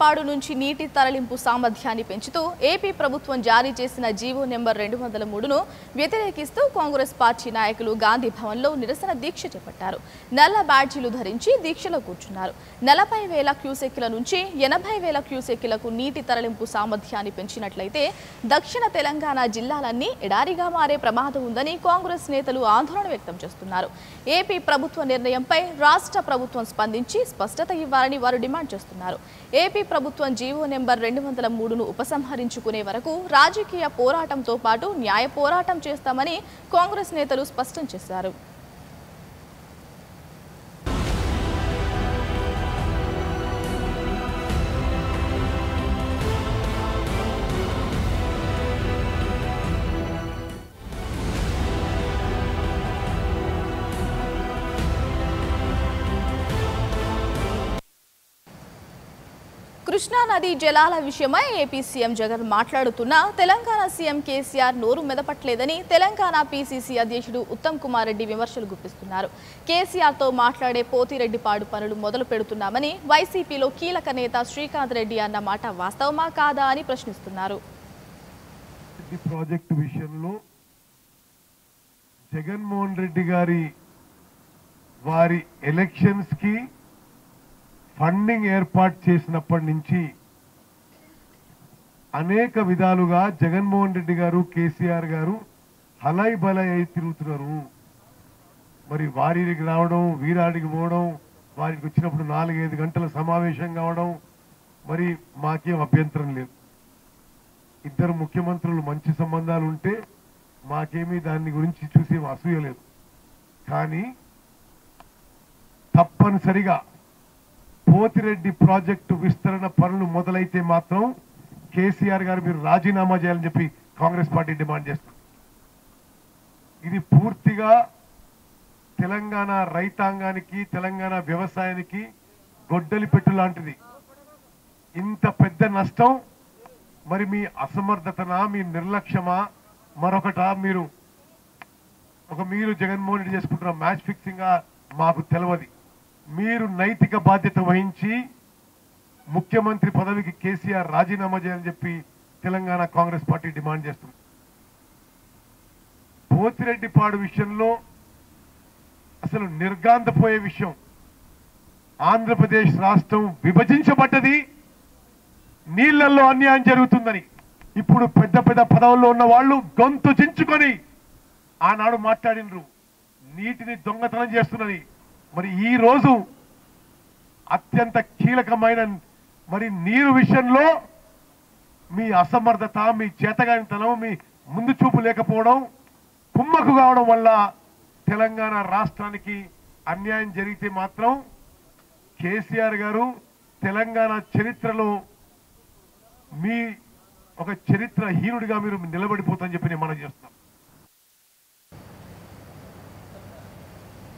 పోతిరెడ్డిపాడు నుంచి నీటి తరలింపు సామర్థ్యాన్ని పెంచుతూ ఏపీ ప్రభుత్వం జారీ చేసిన జీవో నెంబర్ 203ను వ్యతిరేకిస్తూ కాంగ్రెస్ పార్టీ నాయకులు గాంధీ భవన్లో నిరసన దీక్ష చేపట్టారు. నల్ల బ్యాడ్జీలు ధరించి దీక్షలో కూర్చున్నారు. 40,000 క్యూసెక్కుల నుంచి 80,000 క్యూసెక్కులకు నీటి తరలింపు సామర్థ్యాన్ని పెంచినట్లయితే దక్షిణ తెలంగాణ జిల్లాలన్నీ ఎడారిగా మారే ప్రమాదం ఉందని కాంగ్రెస్ నేతలు ఆందోళన వ్యక్తం చేస్తున్నారు. ఏపీ ప్రభుత్వ నిర్ణయంపై రాష్ట్ర ప్రభుత్వం స్పందించి స్పష్టత ఇవ్వాలని వారు డిమాండ్ చేస్తున్నారు. ఏపీ ప్రభుత్వం జీవో నెంబర్ 203ను ఉపసంహరించుకునే వరకు రాజకీయ పోరాటంతో పాటు న్యాయ పోరాటం చేస్తామని కాంగ్రెస్ నేతలు స్పష్టం చేశారు. కృష్ణా నది జలాల విషయమై ఏపీ సీఎం జగన్ మాట్లాడుతున్నా తెలంగాణ సీఎం కేసీఆర్ నోరు మెదపట్లేదని తెలంగాణ పీసీసీ అధ్యక్షుడు ఉత్తమ్ కుమార్ రెడ్డి విమర్శలు గుప్పిస్తున్నారు. కేసీఆర్తో మాట్లాడే పోతిరెడ్డిపాడు పనులు మొదలు పెడుతున్నామని వైసీపీలో కీలక నేత శ్రీకాంత్ రెడ్డి అన్న మాట వాస్తవమా కాదా అని ప్రశ్నిస్తున్నారు. ఈ ప్రాజెక్టు విషయంలో జగన్మోహన్ రెడ్డి గారి వారి ఎలక్షన్స్ కి ఫండింగ్ ఏర్పాటు చేసినప్పటి నుంచి అనేక విధాలుగా జగన్మోహన్ రెడ్డి గారు కేసీఆర్ గారు హలై బలై అయి తిరుగుతున్నారు. మరి వారికి రావడం వీరాడికి పోవడం, వారికి వచ్చినప్పుడు 4-5 గంటల సమావేశం కావడం మరి మాకేం అభ్యంతరం లేదు. ఇద్దరు ముఖ్యమంత్రులు మంచి సంబంధాలు ఉంటే మాకేమీ దాన్ని గురించి చూసి అసూయ లేదు. కానీ తప్పనిసరిగా పోతిరెడ్డి ప్రాజెక్టు విస్తరణ పనులు మొదలైతే మాత్రం కేసీఆర్ గారు మీరు రాజీనామా చేయాలని చెప్పి కాంగ్రెస్ పార్టీ డిమాండ్ చేస్తుంది. ఇది పూర్తిగా తెలంగాణ రైతాంగానికి, తెలంగాణ వ్యవసాయానికి గొడ్డలి పెట్టు లాంటిది. ఇంత పెద్ద నష్టం మరి మీ అసమర్థతనా, మీ నిర్లక్ష్యమా, మరొకటా, మీరు జగన్మోహన్ రెడ్డి చేసుకుంటున్న మ్యాచ్ ఫిక్సింగా మాకు తెలియదు. మీరు నైతిక బాధ్యత వహించి ముఖ్యమంత్రి పదవికి కేసీఆర్ రాజీనామా చేయాలని చెప్పి తెలంగాణ కాంగ్రెస్ పార్టీ డిమాండ్ చేస్తుంది. పోతిరెడ్డిపాడు విషయంలో అసలు నిర్గాంతపోయే విషయం, ఆంధ్రప్రదేశ్ రాష్ట్రం విభజించబడ్డది, నీళ్లలో అన్యాయం జరుగుతుందని ఇప్పుడు పెద్ద పెద్ద పదవుల్లో ఉన్న వాళ్ళు గొంతు చించుకొని ఆనాడు మాట్లాడినరు నీటిని దొంగతనం చేస్తున్నది. మరి ఈ రోజు అత్యంత కీలకమైన మరి నీరు విషయంలో మీ అసమర్థత, మీ చేతగానితనం, మీ ముందు చూపు లేకపోవడం, కుమ్మకు కావడం వల్ల తెలంగాణ రాష్ట్రానికి అన్యాయం జరిగితే మాత్రం కేసీఆర్ గారు తెలంగాణ చరిత్రలో మీ ఒక చరిత్రహీనుడిగా మీరు నిలబడిపోతారని చెప్పి నేను మనం చేస్తున్నాం.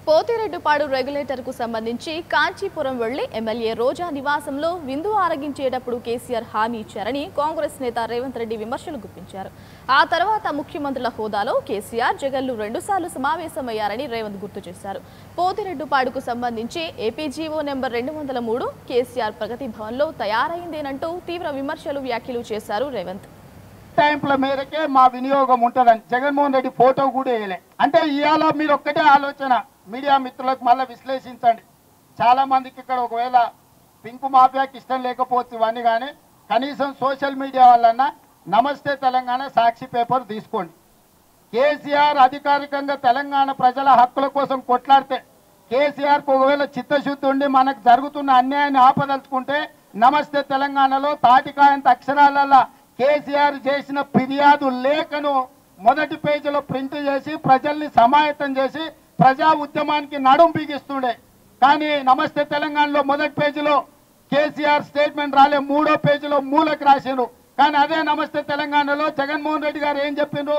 పోతిరెడ్డిపాడు రెగ్యులేటర్ కు సంబంధించి కాంచీపురం వెళ్లి ఎమ్మెల్యే రోజా నివాసంలో విందు ఆరగించేటప్పుడు కేసీఆర్ హామీ ఇచ్చారని కాంగ్రెస్ నేత రేవంత్ రెడ్డి విమర్శలు గుప్పించారు. ఆ తర్వాత ముఖ్యమంత్రుల హోదాలో కేసీఆర్, జగన్లు 2 సార్లు సమావేశమయ్యారని రేవంత్ గుర్తు చేశారు. పోతిరెడ్డిపాడుకు సంబంధించి ఏపీజీఓ నెంబర్ 203 కేసీఆర్ ప్రగతి భవన్లో తయారైందేనంటూ తీవ్ర విమర్శలు వ్యాఖ్యలు చేశారు రేవంత్. టైంల మేరకే మా వినియోగం ఉంటుందని జగన్మోహన్ రెడ్డి ఫోటో కూడా వేయలే. అంటే ఇవాళ మీరు ఒక్కటే ఆలోచన, మీడియా మిత్రులకు మళ్ళీ విశ్లేషించండి. చాలా మందికి ఇక్కడ ఒకవేళ పింకు మాఫియాకి ఇష్టం లేకపోతే ఇవన్నీ, కానీ కనీసం సోషల్ మీడియా వల్లన్నా నమస్తే తెలంగాణ, సాక్షి పేపర్ తీసుకోండి. కేసీఆర్ అధికారికంగా తెలంగాణ ప్రజల హక్కుల కోసం కొట్లాడితే, కేసీఆర్కు ఒకవేళ చిత్తశుద్ధి ఉండి మనకు జరుగుతున్న అన్యాయాన్ని ఆపదలుచుకుంటే నమస్తే తెలంగాణలో తాటికాయంత అక్షరాలలో కేసీఆర్ చేసిన ఫిర్యాదు లేఖను మొదటి పేజీలో ప్రింట్ చేసి ప్రజల్ని సమాయత్తం చేసి ప్రజా ఉద్యమానికి నడుం బిగిస్తుండే. కానీ నమస్తే తెలంగాణలో మొదటి పేజీలో కేసీఆర్ స్టేట్మెంట్ రాలే, 3వ పేజీలో మూలకు రాసిండ్రు. కానీ అదే నమస్తే తెలంగాణలో జగన్మోహన్ రెడ్డి గారు ఏం చెప్పిండ్రు,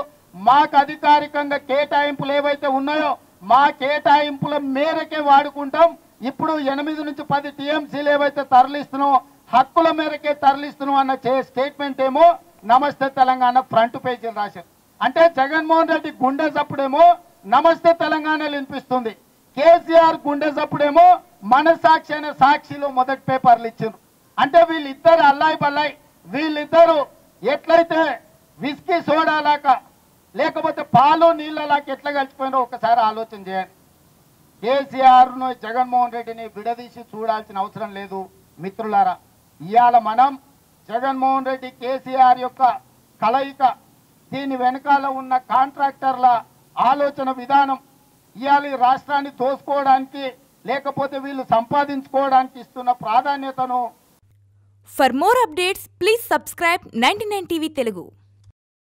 మాకు అధికారికంగా కేటాయింపులు ఏవైతే ఉన్నాయో మా కేటాయింపుల మేరకే వాడుకుంటాం, ఇప్పుడు 8 నుంచి 10 టీఎంసీలు ఏవైతే తరలిస్తున్నామో హక్కుల మేరకే తరలిస్తున్నాం అన్న స్టేట్మెంట్ ఏమో నమస్తే తెలంగాణ ఫ్రంట్ పేజీలు రాశారు. అంటే జగన్మోహన్ రెడ్డి గుండె చప్పుడేమో నమస్తే తెలంగాణలో వినిపిస్తుంది, కేసీఆర్ గుండె చప్పుడేమో మనసాక్షి అనే సాక్షిలో మొదటి పేపర్లు ఇచ్చిండ్రు. అంటే వీళ్ళిద్దరు అల్లాయి బల్లాయి వీళ్ళిద్దరు ఎట్లయితే విస్కీ సోడా లాగా లేకపోతే పాలు నీళ్ళ లాగా ఎట్లా కలిసిపోయినో ఒకసారి ఆలోచన చేయండి. కేసీఆర్ను జగన్మోహన్ రెడ్డిని విడదీసి చూడాల్సిన అవసరం లేదు మిత్రులారా. ఇవాళ మనం జగన్మోహన్ రెడ్డి కేసీఆర్ యొక్క కలయిక, దీని వెనకాల ఉన్న కాంట్రాక్టర్ల ఆలోచన విధానం, ఇవాళ ఈ రాష్ట్రాన్ని తోసుకోవడానికి లేకపోతే వీళ్ళు సంపాదించుకోవడానికి ఇస్తున్న ప్రాధాన్యతను. For more updates, please subscribe 99 TV Telugu.